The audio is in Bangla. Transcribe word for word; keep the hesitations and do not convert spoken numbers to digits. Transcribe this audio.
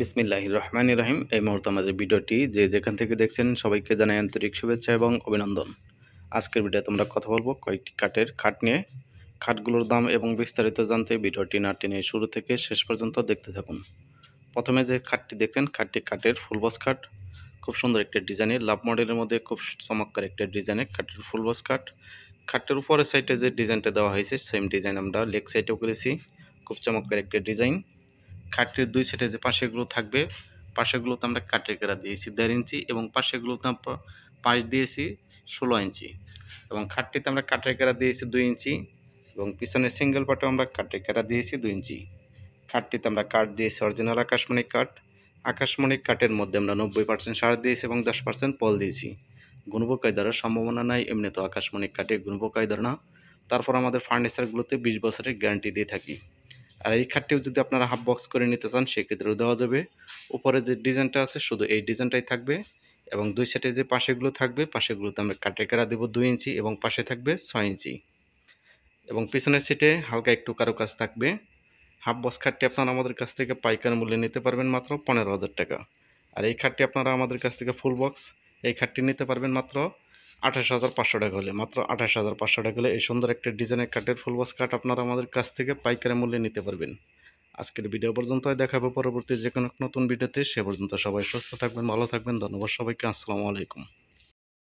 বিসমিল্লাহির রহমানির রহিম। এই মুহূর্তে আমাদের ভিডিওটি যে যেখান থেকে দেখছেন সবাইকে জানাই আন্তরিক শুভেচ্ছা এবং অভিনন্দন। আজকের ভিডিওতে আমরা কথা বলবো কয়েকটি কাঠের খাট নিয়ে। খাটগুলোর দাম এবং বিস্তারিত জানতে ভিডিওটি না টেনে শুরু থেকে শেষ পর্যন্ত দেখতে থাকুন। প্রথমে যে খাটটি দেখছেন, খাটটি কাঠের ফুলবক্স খাট। খুব সুন্দর একটি ডিজাইনের লাভ মডেলের মধ্যে খুব চমৎকার একটা ডিজাইনের খাটের ফুলবক্স খাট। খাটের উপরের সাইডে যে ডিজাইনটা দেওয়া হয়েছে সেম ডিজাইন আমরা লেগ সাইডেও করেছি। খুব চমৎকার একটা ডিজাইন। খাটের দুই সাইডে যে পাশেগুলো থাকবে, পাশেগুলোতে আমরা কাঠের ঘেরা দিয়েছি দেড় ইঞ্চি এবং পাশেগুলোতে আমরা পাশ দিয়েছি ষোলো ইঞ্চি এবং খাটটিতে আমরা কাঠের ঘেরা দিয়েছি দুই ইঞ্চি এবং পিছনের সিঙ্গেল পাটেও আমরা কাঠের ঘেরা দিয়েছি দুই ইঞ্চি। খাটটিতে আমরা কাঠ দিয়েছি অরিজিনাল আকাশমণি কাঠ। আকাশমণি কাঠের মধ্যে আমরা নব্বই পার্সেন্ট সার দিয়েছি এবং দশ পার্সেন্ট পল দিয়েছি। গুণবকায় দ্বারা সম্ভাবনা নাই, এমনি তো আকাশমণি কাঠে গুণবকায় দ্বারা না। তারপর আমাদের ফার্নিচারগুলোতে বিশ বছরের গ্যারান্টি দিয়ে থাকি। আর এই খাটটিও যদি আপনারা হাফ বক্স করে নিতে চান সেক্ষেত্রেও দেওয়া যাবে। উপরে যে ডিজাইনটা আছে শুধু এই ডিজাইনটাই থাকবে এবং দুই সাইডে যে পাশেগুলো থাকবে পাশেগুলোতে আমরা কাঠের ঘেরা দেবো দুই ইঞ্চি এবং পাশে থাকবে ছয় ইঞ্চি এবং পিছনের সিটে হালকা একটু কারুকাজ থাকবে। হাফ বক্স খাটটি আপনারা আমাদের কাছ থেকে পাইকার মূল্যে নিতে পারবেন মাত্র পনেরো হাজার টাকা। আর এই খাটটি আপনারা আমাদের কাছ থেকে ফুল বক্স এই খাটটি নিতে পারবেন মাত্র আঠাশ হাজার পাঁচশো টাকা হলে মাত্র আঠাশ হাজার পাঁচশো টাকা হলে এই সুন্দর একটা ডিজাইনের কাঠের ফুল বক্স কাঠ আপনারা আমাদের কাছ থেকে পাইকারি মূল্যে নিতে পারবেন। আজকের ভিডিও পর্যন্ত, দেখাবো পরবর্তী যে কোনো নতুন ভিডিওতে। সে পর্যন্ত সবাই সুস্থ থাকবেন, ভালো থাকবেন। ধন্যবাদ সবাইকে। আসসালামু আলাইকুম।